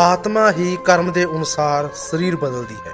आत्मा ही कर्म के अनुसार शरीर बदलती है।